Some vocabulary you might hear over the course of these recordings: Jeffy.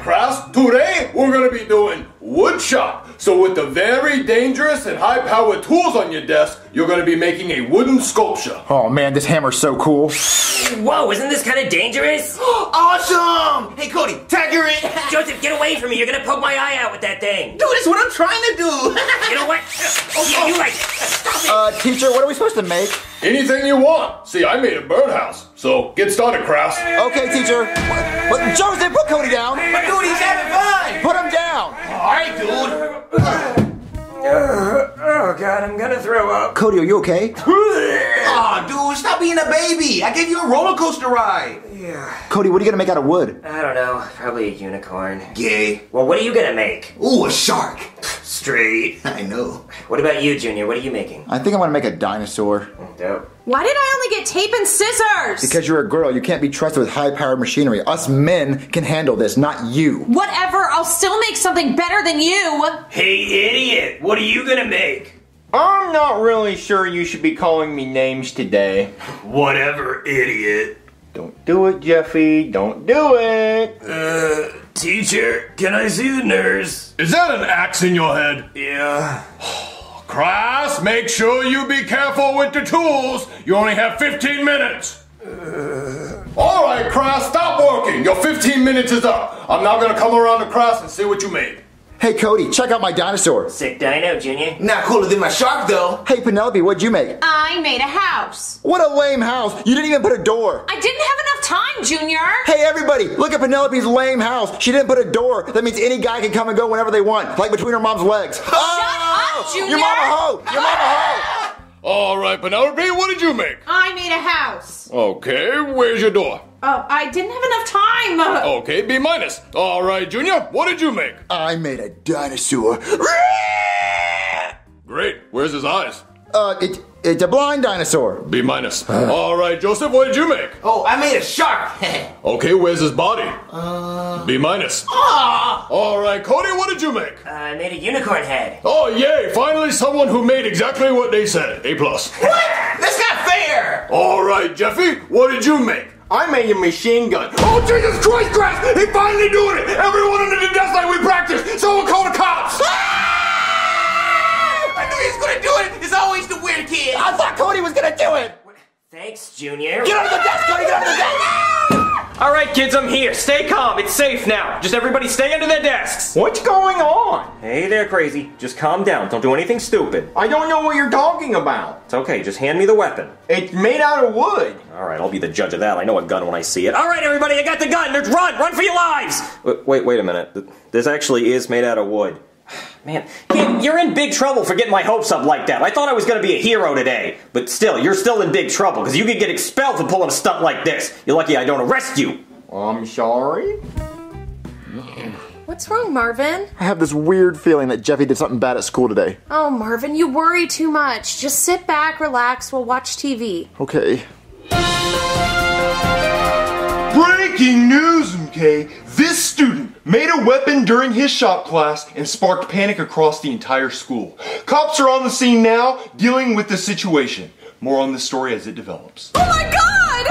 crafts, today we're going to be doing wood shop. So with the very dangerous and high-powered tools on your desk, you're going to be making a wooden sculpture. Oh man, this hammer's so cool. Whoa, isn't this kind of dangerous? Awesome! Hey Cody, Tiger it! Joseph, get away from me, you're going to poke my eye out with that thing. Dude, that's what I'm trying to do! You know what? You like it. Stop it! Teacher, what are we supposed to make? Anything you want. See, I made a birdhouse, so get started, crafts. Okay, teacher. What? Joseph, put Cody down! But dude, he's having fun! Put him down! Alright, dude! Oh, God, I'm gonna throw up. Cody, are you okay? Aw, dude, stop being a baby! I gave you a roller coaster ride! Yeah. Cody, what are you gonna make out of wood? I don't know. Probably a unicorn. Gay. Well, what are you gonna make? Ooh, a shark! Straight. I know. What about you, Junior? What are you making? I think I'm gonna make a dinosaur. Dope. Why did I only get tape and scissors? Because you're a girl. You can't be trusted with high-powered machinery. Us men can handle this, not you. Whatever. I'll still make something better than you. Hey, idiot. What are you gonna make? I'm not really sure you should be calling me names today. Whatever, idiot. Don't do it, Jeffy. Don't do it. Teacher, can I see the nurse? Is that an axe in your head? Yeah. Class, make sure you be careful with the tools. You only have 15 minutes. All right, class, stop working. Your 15 minutes is up. I'm now going to come around the class and see what you made. Hey, Cody, check out my dinosaur. Sick dino, Junior. Not cooler than my shark, though. Hey, Penelope, what'd you make? I made a house. What a lame house. You didn't even put a door. I didn't have enough time, Junior. Hey, everybody, look at Penelope's lame house. She didn't put a door. That means any guy can come and go whenever they want, like between her mom's legs. Shut up, Junior. Your mama hoe. Your mama hoe. All right, Penelope, what did you make? I made a house. Okay, where's your door? Oh, I didn't have enough time. Okay, B minus. All right, Junior, what did you make? I made a dinosaur. Great. Where's his eyes? It's a blind dinosaur. B minus. All right, Joseph, what did you make? Oh, I made a shark. Okay, where's his body? B minus. All right, Cody, what did you make? I made a unicorn head. Oh, yay. Finally, someone who made exactly what they said. A plus. What? That's not fair. All right, Jeffy, what did you make? I made a machine gun. Oh, Jesus Christ, Grass! He finally doing it! Everyone under the desk like we practiced! Someone call the cops! Ah! I knew he was gonna do it! It's always the weird kid! I thought Cody was gonna do it! Thanks, Junior. Get out of the desk, Cody! Get out of the desk! Ah! Alright, kids, I'm here. Stay calm. It's safe now. Just everybody stay under their desks. What's going on? Hey there, crazy. Just calm down. Don't do anything stupid. I don't know what you're talking about. It's okay. Just hand me the weapon. It's made out of wood. Alright, I'll be the judge of that. I know a gun when I see it. Alright, everybody, I got the gun. Run! Run for your lives! Wait a minute. This actually is made out of wood. Man, kid, you're in big trouble for getting my hopes up like that. I thought I was going to be a hero today. But still, you're still in big trouble because you could get expelled for pulling a stunt like this. You're lucky I don't arrest you. I'm sorry? What's wrong, Marvin? I have this weird feeling that Jeffy did something bad at school today. Oh, Marvin, you worry too much. Just sit back, relax, we'll watch TV. Okay. Breaking news, MK. This student made a weapon during his shop class and sparked panic across the entire school. Cops are on the scene now, dealing with the situation. More on this story as it develops. Oh my God!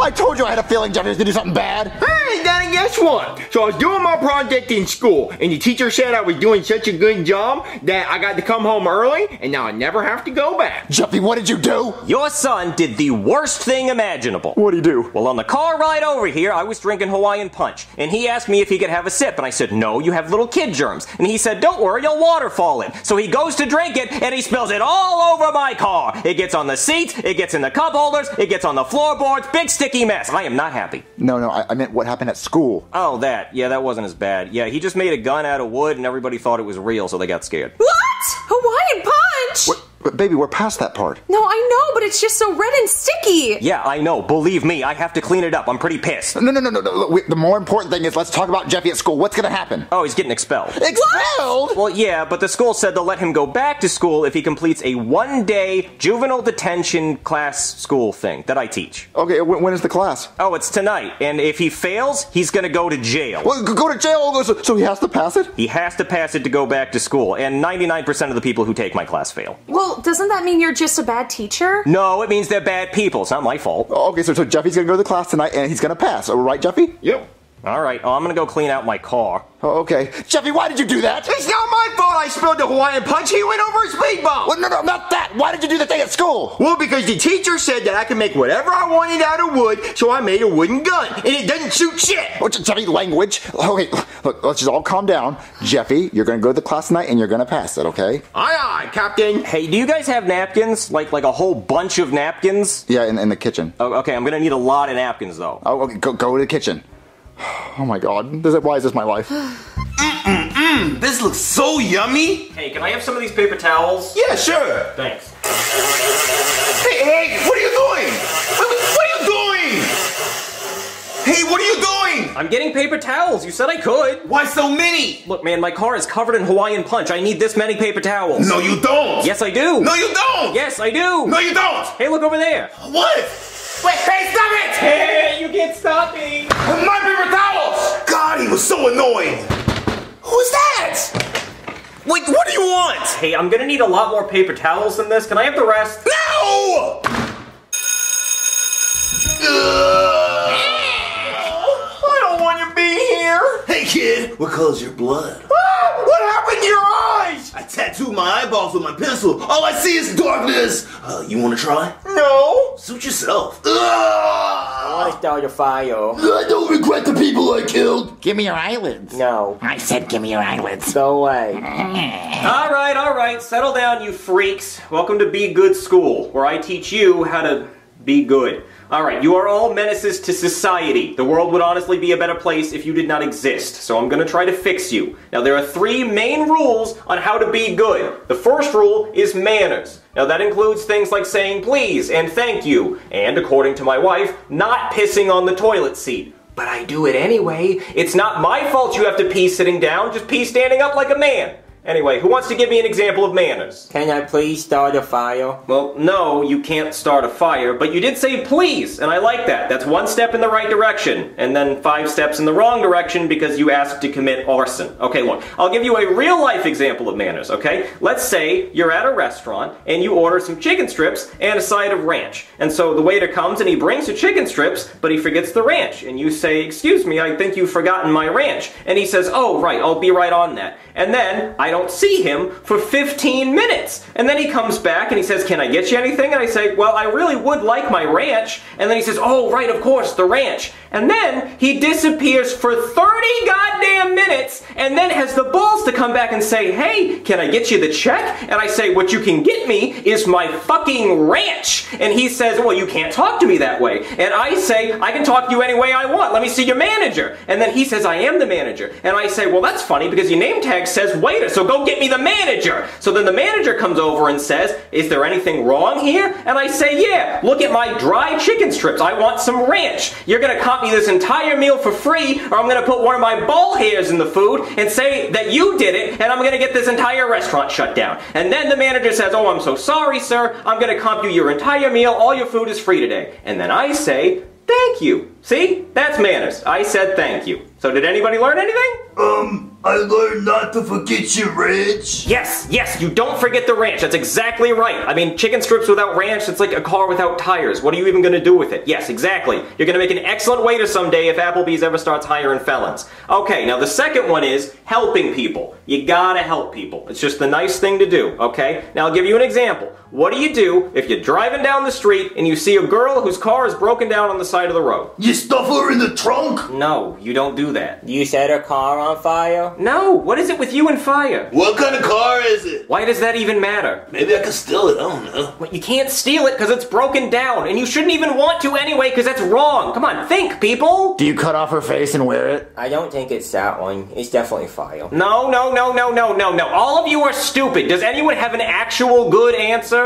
I told you I had a feeling Jeffy was gonna do something bad. Hey, Daddy, guess what? So I was doing my project in school, and the teacher said I was doing such a good job that I got to come home early, and now I never have to go back. Jeffy, what did you do? Your son did the worst thing imaginable. What'd he do? Well, on the car ride over here, I was drinking Hawaiian Punch, and he asked me if he could have a sip, and I said, no, you have little kid germs. And he said, don't worry, you'll waterfall it. So he goes to drink it, and he spills it all over my car. It gets on the seat, it gets in the cup holders, it gets on the floorboards, big sticky mess. I am not happy. No, I meant what happened at school. Oh, that. Yeah, that wasn't as bad. Yeah, he just made a gun out of wood and everybody thought it was real, so they got scared. What? Hawaiian Punch? What? But baby, we're past that part. No, I know, but it's just so red and sticky. Yeah, I know. Believe me, I have to clean it up. I'm pretty pissed. No. Look, the more important thing is let's talk about Jeffy at school. What's going to happen? Oh, he's getting expelled. Expelled? What? Well, yeah, but the school said they'll let him go back to school if he completes a one-day juvenile detention class school thing that I teach. Okay, when is the class? Oh, it's tonight. And if he fails, he's going to go to jail. Well, go to jail? So he has to pass it? He has to pass it to go back to school. And 99% of the people who take my class fail. Well, doesn't that mean you're just a bad teacher? No, it means they're bad people. It's not my fault. Okay, so Jeffy's gonna go to the class tonight and he's gonna pass. Right, Jeffy? Yep. All right, I'm gonna go clean out my car. Oh, okay. Jeffy, why did you do that? It's not my fault I spilled the Hawaiian punch. He went over his speed bump. Well, no, not that. Why did you do the thing at school? Well, because the teacher said that I could make whatever I wanted out of wood, so I made a wooden gun, and it doesn't shoot shit. Oh, Jeffy, language. Okay, look, let's just all calm down. Jeffy, you're gonna go to the class tonight, and you're gonna pass it, okay? Aye, aye, Captain. Hey, do you guys have napkins? Like a whole bunch of napkins? Yeah, in the kitchen. Oh, okay, I'm gonna need a lot of napkins, though. Oh, okay, go to the kitchen. Oh my god, why is this my life? This looks so yummy! Hey, can I have some of these paper towels? Yeah, sure! Thanks. Hey, what are you doing? What are you doing? Hey, what are you doing? I'm getting paper towels, you said I could! Why so many? Look man, my car is covered in Hawaiian punch, I need this many paper towels! No you don't! Yes I do! No you don't! Yes I do! No you don't! Hey, look over there! What? Wait, hey, stop it! Hey, you can't stop me! My paper towels! God, he was so annoying! Who's that? Wait, what do you want? Hey, I'm gonna need a lot more paper towels than this. Can I have the rest? No! I don't want to be here! Hey, kid, what color's your blood? Ah, what happened to your eyes? I tattooed my eyeballs with my pencil. All I see is darkness. You want to try? No. Suit yourself. I want to start a fire. I don't regret the people I killed. Give me your eyelids. No. I said give me your eyelids. Go away. All right. Settle down, you freaks. Welcome to Be Good School, where I teach you how to be good. All right, you are all menaces to society. The world would honestly be a better place if you did not exist, so I'm going to try to fix you. Now, there are three main rules on how to be good. The first rule is manners. Now, that includes things like saying please and thank you, and, according to my wife, not pissing on the toilet seat. But I do it anyway. It's not my fault you have to pee sitting down, just pee standing up like a man. Anyway, who wants to give me an example of manners? Can I please start a fire? Well, no, you can't start a fire, but you did say please, and I like that. That's one step in the right direction, and then 5 steps in the wrong direction because you asked to commit arson. Okay, look, I'll give you a real-life example of manners, okay? Let's say you're at a restaurant, and you order some chicken strips and a side of ranch. And so the waiter comes and he brings the chicken strips, but he forgets the ranch. And you say, excuse me, I think you've forgotten my ranch. And he says, oh, right, I'll be right on that. And then I don't see him for 15 minutes. And then he comes back and he says, can I get you anything? And I say, well, I really would like my ranch. And then he says, oh, right, of course, the ranch. And then he disappears for 30 goddamn minutes and then has the balls to come back and say, hey, can I get you the check? And I say, what you can get me is my fucking ranch. And he says, well, you can't talk to me that way. And I say, I can talk to you any way I want. Let me see your manager. And then he says, I am the manager. And I say, well, that's funny because your name tag says waiter, so go get me the manager. So then the manager comes over and says, is there anything wrong here? And I say, yeah, look at my dry chicken strips. I want some ranch. You're going to comp me this entire meal for free, or I'm going to put one of my ball hairs in the food and say that you did it, and I'm going to get this entire restaurant shut down. And then the manager says, oh, I'm so sorry, sir. I'm going to comp you your entire meal. All your food is free today. And then I say, thank you. See? That's manners. I said thank you. So did anybody learn anything? I learned not to forget your ranch. Yes, you don't forget the ranch. That's exactly right. I mean, chicken strips without ranch, it's like a car without tires. What are you even going to do with it? Yes, exactly. You're going to make an excellent waiter someday if Applebee's ever starts hiring felons. Okay, now the second one is helping people. You gotta help people. It's just the nice thing to do, okay? Now I'll give you an example. What do you do if you're driving down the street and you see a girl whose car is broken down on the side of the road? You stuff her in the trunk? No, you don't do that. You set her car on fire? No, what is it with you and fire? What kind of car is it? Why does that even matter? Maybe I can steal it, I don't know. But you can't steal it because it's broken down, and you shouldn't even want to anyway because that's wrong. Come on, think, people! Do you cut off her face and wear it? I don't think it's that one. It's definitely fire. No. All of you are stupid. Does anyone have an actual good answer?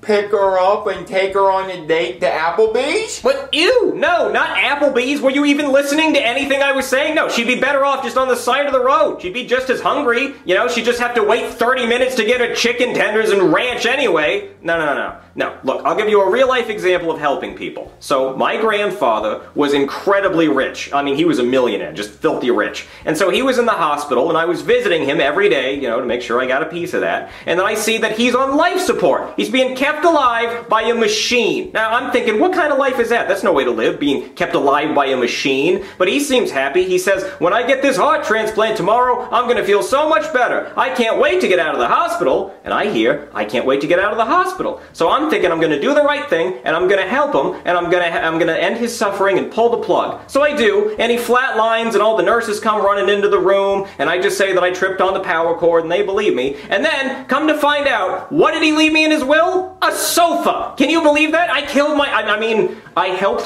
Pick her up and take her on a date to Applebee's? But ew, no, not Applebee's. Were you even listening to anything I was saying? No, she'd be better off just on the side of the road. She'd be just as hungry. You know, she'd just have to wait 30 minutes to get her chicken tenders and ranch anyway. No. Look, I'll give you a real-life example of helping people. So, my grandfather was incredibly rich. I mean, he was a millionaire, just filthy rich. And so he was in the hospital, and I was visiting him every day, you know, to make sure I got a piece of that. And then I see that he's on life support. He's being kept kept alive by a machine. Now, I'm thinking, what kind of life is that? That's no way to live, being kept alive by a machine. But he seems happy. He says, when I get this heart transplant tomorrow, I'm going to feel so much better. I can't wait to get out of the hospital. And I hear, I can't wait to get out of the hospital. So I'm thinking I'm going to do the right thing, and I'm going to help him, and I'm going to end his suffering and pull the plug. So I do, and he flatlines, and all the nurses come running into the room, and I just say that I tripped on the power cord, and they believe me. And then, come to find out, what did he leave me in his will? A sofa! Can you believe that? I helped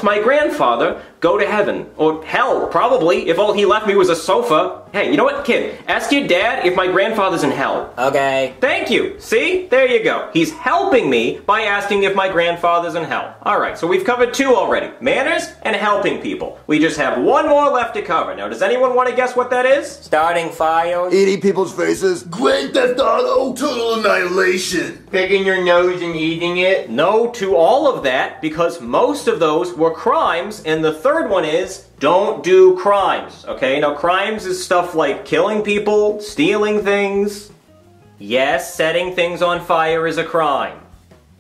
my grandfather go to heaven. Or hell, probably, if all he left me was a sofa. Hey, you know what, kid? Ask your dad if my grandfather's in hell. Okay. Thank you. See? There you go. He's helping me by asking if my grandfather's in hell. Alright, so we've covered two already. Manners and helping people. We just have one more left to cover. Now, does anyone want to guess what that is? Starting fires. Eating people's faces. Grand Theft Auto. Total annihilation. Picking your nose and eating it. No to all of that, because most of those were crimes, and the third one is don't do crimes, okay? Now, crimes is stuff like killing people, stealing things. Yes, setting things on fire is a crime.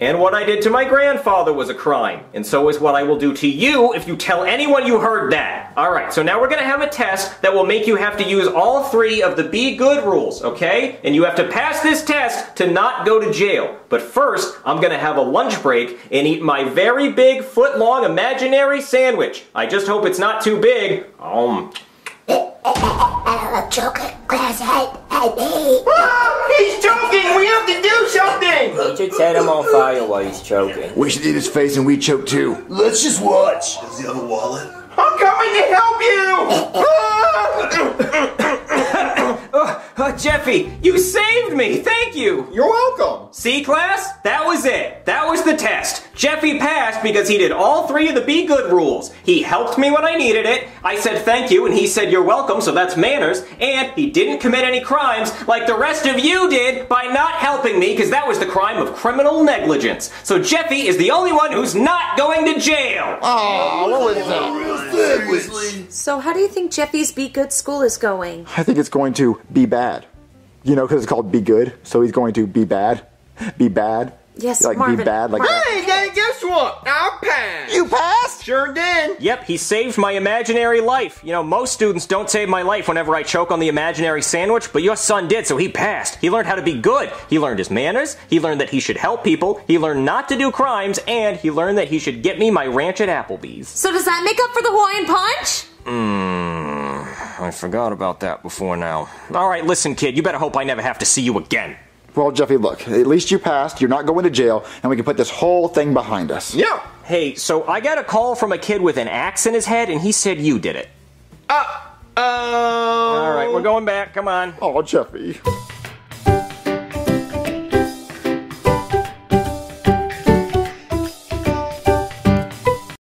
And what I did to my grandfather was a crime, and so is what I will do to you if you tell anyone you heard that. Alright, so now we're going to have a test that will make you have to use all three of the Be Good rules, okay? And you have to pass this test to not go to jail. But first, I'm going to have a lunch break and eat my very big, foot-long imaginary sandwich. I just hope it's not too big. I choke glass he's choking! We have to do something! We should set him on fire while he's choking. We should eat his face and we choke too. Let's just watch. Is the other wallet? I'm coming to help you! Jeffy, you saved me! Thank you! You're welcome! See, class? That was it. That was the test. Jeffy passed because he did all three of the Be Good rules. He helped me when I needed it, I said thank you, and he said you're welcome, so that's manners, and he didn't commit any crimes like the rest of you did by not helping me, because that was the crime of criminal negligence. So Jeffy is the only one who's not going to jail! Aww, what was that? So how do you think Jeffy's Be Good school is going? I think it's going to be bad. You know, because it's called Be Good, so he's going to be bad. Be bad. Yes, like, Marvin. Be bad, like hey, Daddy, guess what? I passed. You passed? Sure did. Yep, he saved my imaginary life. You know, most students don't save my life whenever I choke on the imaginary sandwich, but your son did, so he passed. He learned how to be good. He learned his manners. He learned that he should help people. He learned not to do crimes, and he learned that he should get me my ranch at Applebee's. So does that make up for the Hawaiian Punch? I forgot about that before now. All right, listen, kid, you better hope I never have to see you again. Well, Jeffy, look, at least you passed, you're not going to jail, and we can put this whole thing behind us. Yeah. Hey, so I got a call from a kid with an axe in his head, and he said you did it. All right, we're going back, come on. Oh, Jeffy.